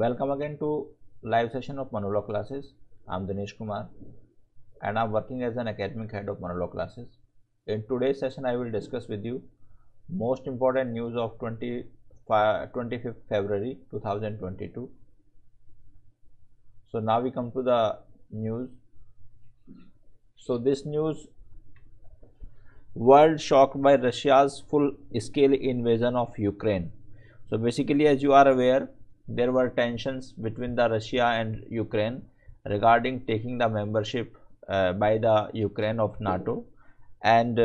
Welcome again to live session of Manolo classes. I am Dinesh Kumar and I am working as an academic head of Manolo classes. In today's session, I will discuss with you most important news of 25th February 2022. So now we come to the news. So this news: world shocked by Russia's full-scale invasion of Ukraine. So basically, as you are aware, there were tensions between the Russia and Ukraine regarding taking the membership by the Ukraine of NATO, and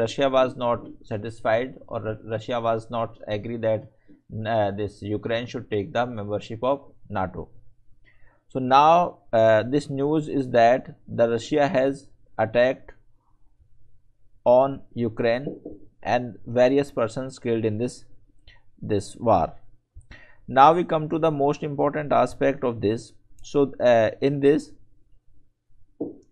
Russia was not satisfied, or Russia was not agree that this Ukraine should take the membership of NATO. So now this news is that the Russia has attacked on Ukraine and various persons killed in this war. Now we come to the most important aspect of this. So in this,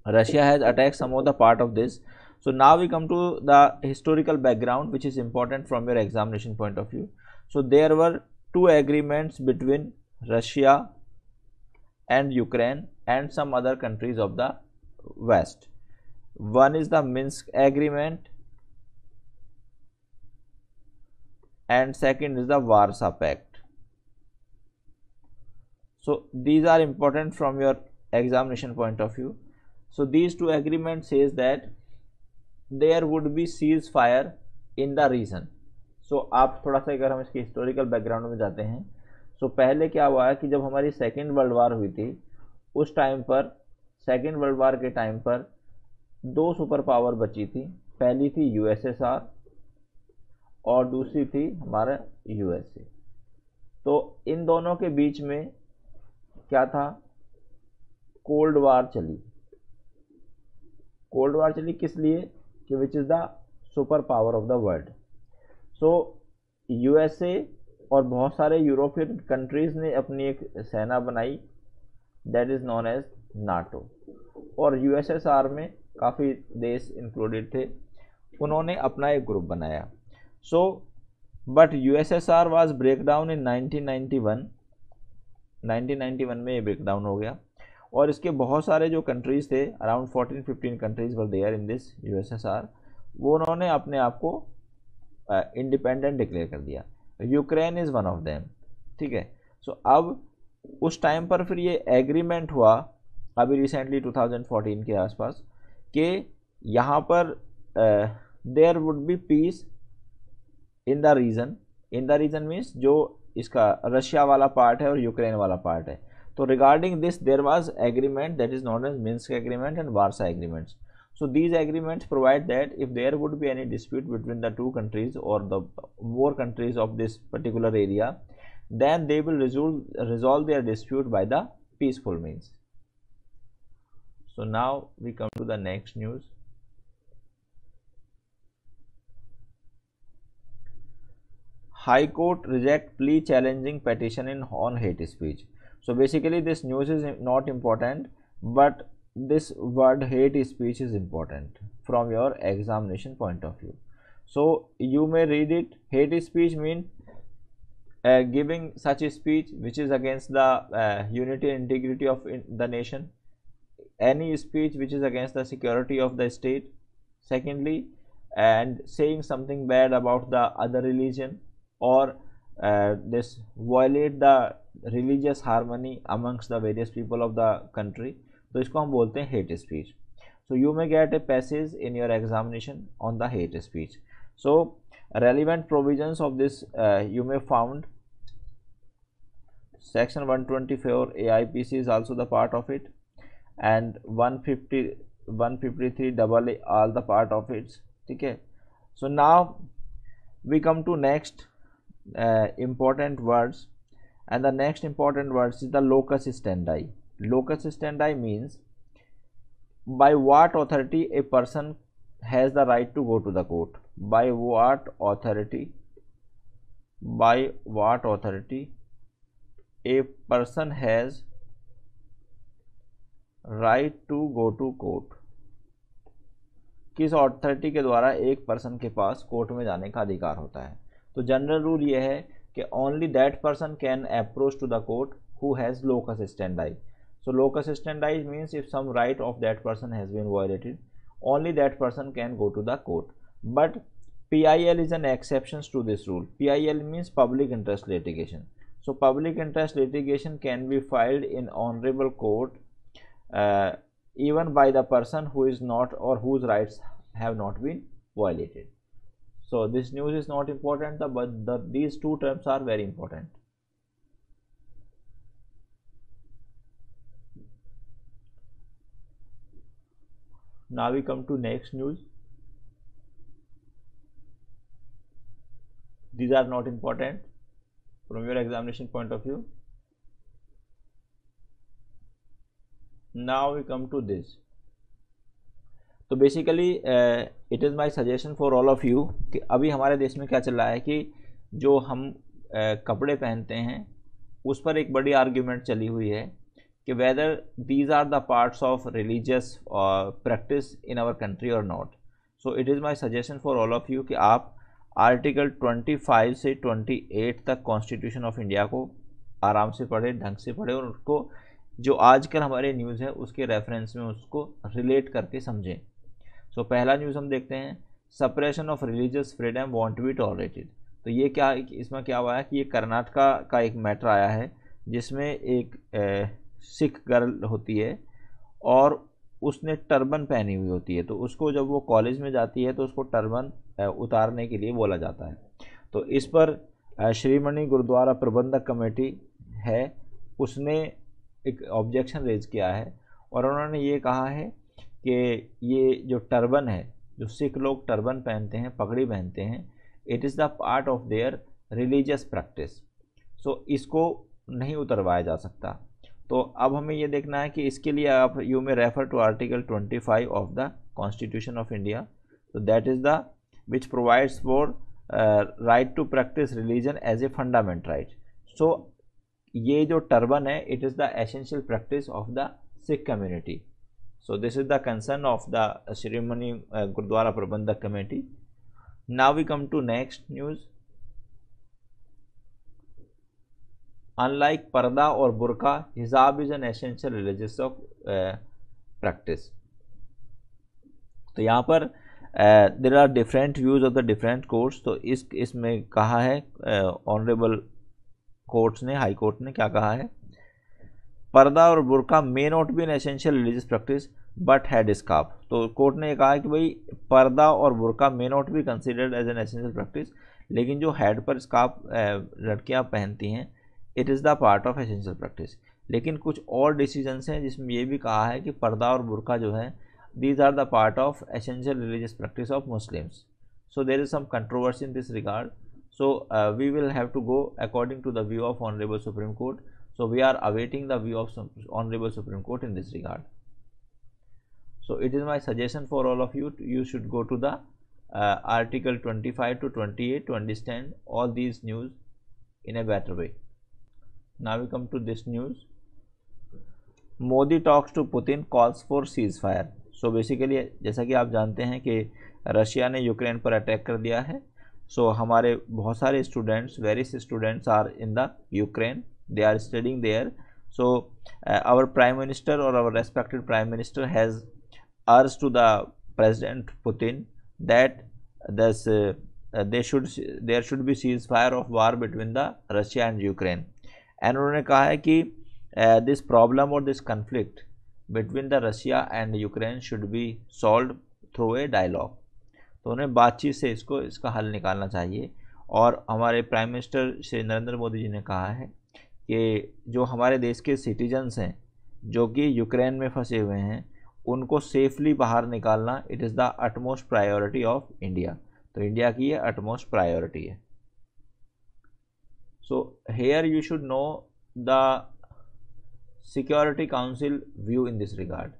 Russia has attacked some of the part of this. So now we come to the historical background, which is important from your examination point of view. So there were two agreements between Russia and Ukraine and some other countries of the West. One is the Minsk agreement and second is the Warsaw Pact. So these are important from your examination point of view. So these two agreements says that there would be ceasefire in the region. So आप थोड़ा सा अगर हम इसके historical background में जाते हैं, so पहले क्या हुआ कि जब हमारी Second World War हुई थी, उस time पर Second World War के time पर दो सुपर पावर बची थी. पहली थी USSR और दूसरी थी हमारा USA. तो इन दोनों के बीच में क्या था, कोल्ड वार चली. कोल्ड वार चली किस लिए कि which is the super power of the world. So USA और बहुत सारे यूरोपियन कंट्रीज ने अपनी एक सेना बनाई, that is known as NATO. और यूएसएसआर में काफ़ी देश इंक्लूडेड थे, उन्होंने अपना एक ग्रुप बनाया. So but USSR was break down in 1991 में ये ब्रेकडाउन हो गया. और इसके बहुत सारे जो कंट्रीज़ थे, around 14-15 countries were there in this USSR, वो उन्होंने अपने आप को इंडिपेंडेंट डिक्लेयर कर दिया. Ukraine is one of them. ठीक है. सो अब उस टाइम पर फिर ये एग्रीमेंट हुआ, अभी रिसेंटली 2014 के आसपास, कि यहाँ पर there would be peace in the region. In the region means जो इसका रशिया वाला पार्ट है और यूक्रेन वाला पार्ट है. तो regarding this there was agreement that is known as Minsk agreement and Warsaw agreements. So these agreements provide that if there would be any dispute between the two countries और the more countries of this particular area, then they will resolve their dispute by the peaceful means. So now we come to the next news. High Court reject plea challenging petition on hate speech. So basically this news is not important, but this word hate speech is important from your examination point of view. So you may read it, hate speech means giving such a speech which is against the unity and integrity of the nation, any speech which is against the security of the state, secondly, and saying something bad about the other religion, or this violate the religious harmony amongst the various people of the country. तो इसको हम बोलते हैं hate speech. So you may get a passage in your examination on the hate speech. So relevant provisions of this you may found section 124 AIPC is also the part of it, and 153 AA all the part of it. ठीक है. So now we come to next important words, and the next important words is the locus standi. Locus standi means by what authority a person has the right to go to the court. By what authority, by what authority a person has right to go to court. किस authority के द्वारा एक person के पास court में जाने का अधिकार होता है. तो जनरल रूल यह है कि only that person can approach to the court who has locus standi. So locus standi means if some right of that person has been violated, only that person can go to the court. But PIL is an exception to this rule. PIL means public interest litigation. So public interest litigation can be filed in honorable court even by the person who is not or whose rights have not been violated. So this news is not important, but these two terms are very important. Now we come to next news. These are not important from your examination point of view. Now we come to this. तो basically it is my suggestion for all of you कि अभी हमारे देश में क्या चल रहा है कि जो हम कपड़े पहनते हैं उस पर एक बड़ी आर्ग्यूमेंट चली हुई है कि whether these are the parts of religious practice in our country और not. So it is my suggestion for all of you कि आप आर्टिकल 25 से 28 तक कॉन्स्टिट्यूशन ऑफ इंडिया को आराम से पढ़े, ढंग से पढ़े और उसको जो आजकल हमारे न्यूज़ है उसके रेफरेंस में उसको रिलेट करके समझें. सो पहला न्यूज़ हम देखते हैं, suppression of religious freedom won't be tolerated. तो ये क्या, इसमें क्या हुआ है कि ये कर्नाटका का एक मैटर आया है जिसमें एक सिख गर्ल होती है और उसने टर्बन पहनी हुई होती है. तो उसको जब वो कॉलेज में जाती है तो उसको टर्बन उतारने के लिए बोला जाता है. तो इस पर श्रीमणि गुरुद्वारा प्रबंधक कमेटी है, उसने एक ऑब्जेक्शन रेज किया है और उन्होंने ये कहा है कि ये जो टर्बन है, जो सिख लोग टर्बन पहनते हैं, पगड़ी पहनते हैं, it is the part of their religious practice. So इसको नहीं उतरवाया जा सकता. तो अब हमें ये देखना है कि इसके लिए आप यू में refer to article 25 of the constitution of India. तो that is the which provides for right to practice religion as a fundament right. So ये जो टर्बन है it is the essential practice of the Sikh community. So this is the concern of the Shiromani Gurdwara Prabandhak committee. Now we come to next news. Unlike पर्दा और बुरका, हिजाब is an essential religious of practice. तो यहाँ पर there are different views of the different courts. तो इसमें कहा है ऑनरेबल कोर्ट्स ने, हाई कोर्ट ने क्या कहा है, पर्दा और बुरका may not be an essential religious practice but head scarf. तो कोर्ट ने कहा है कि भाई पर्दा और बुरका may not be considered as an essential practice, लेकिन जो हैड पर स्कार्फ लड़कियाँ पहनती हैं it is the part of essential practice. लेकिन कुछ और डिसीजंस हैं जिसमें ये भी कहा है कि पर्दा और बुरका जो है these are the part of essential religious practice of Muslims. So there is some controversy in this regard. So we will have to go according to the view of Honorable Supreme Court. So we are awaiting the view of Honorable Supreme Court in this regard. So it is my suggestion for all of you, you should go to the Article 25 to 28 to understand all these news in a better way. Now we come to this news. Modi talks to Putin, calls for ceasefire. So basically, जैसा कि आप जानते हैं कि Russia ने Ukraine पर attack कर दिया है. सो हमारे बहुत सारे students, various students are in the Ukraine, they are studying there. So our prime minister और our respected prime minister has urge to the president Putin that thus there should be cease fire of war between the Russia and Ukraine. And उन्होंने कहा है कि this problem और this conflict between the Russia and Ukraine should be solve through a dialogue. तो उन्हें बातचीत से इसका हल निकालना चाहिए. और हमारे प्राइम मिनिस्टर श्री नरेंद्र मोदी जी ने कहा है कि जो हमारे देश के सिटीजन्स हैं जो कि यूक्रेन में फंसे हुए हैं उनको सेफली बाहर निकालना it is the utmost priority of India. तो इंडिया की ये अटमोस्ट प्रायोरिटी है. So here you should know the security council view in this regard.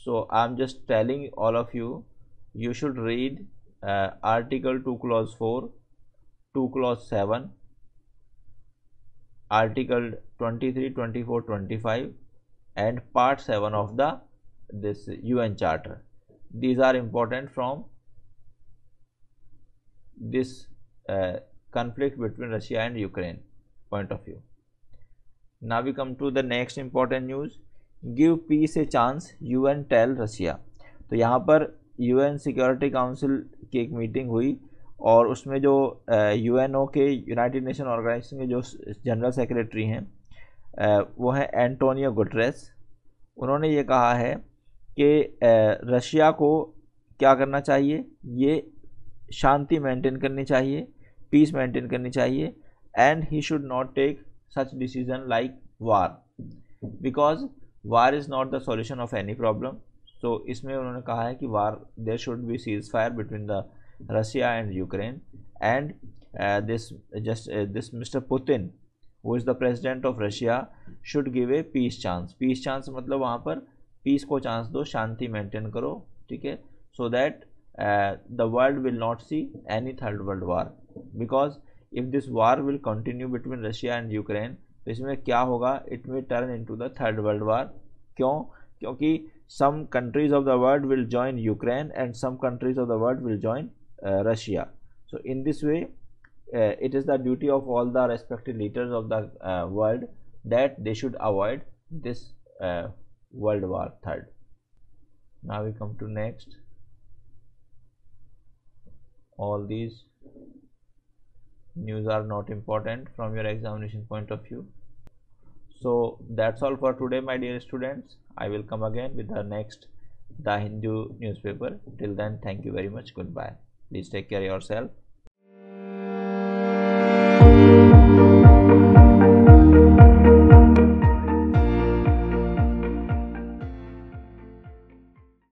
So I am just telling all of you, you should read Article 2 Clause 4, 2 Clause 7, Article 23, 24, 25 and Part 7 of this UN Charter. These are important from this conflict between Russia and Ukraine point of view. Now we come to the next important news. Give peace a chance, UN tell Russia. तो यहाँ पर UN security council की एक meeting हुई और उसमें जो UNO के यूनाइटेड नेशन ऑर्गेनाइजेशन के जो जनरल सेक्रेटरी हैं वो हैं एंटोनियो गुटरेस. उन्होंने ये कहा है कि रशिया को क्या करना चाहिए, ये शांति मेंटेन करनी चाहिए, पीस मेंटेन करनी चाहिए and he should not take such decision like war because war is not the solution of any problem. So इसमें उन्होंने कहा है कि war there should be ceasefire between the Russia and Ukraine and this Mr. Putin who is the president of Russia should give a peace chance. Peace chance मतलब वहाँ पर peace को chance दो, शांति maintain करो, ठीक है, so that the world will not see any third world war because if this war will continue between Russia and Ukraine तो इसमें क्या होगा, it will turn into the third world war. क्यों? क्योंकि some countries of the world will join Ukraine and some countries of the world will join Russia. So in this way it is the duty of all the respective leaders of the world that they should avoid this world war third. Now we come to next. All these news are not important from your examination point of view. So that's all for today, my dear students. I will come again with the next The Hindu newspaper. Till then, thank you very much. Goodbye. Please take care of yourself.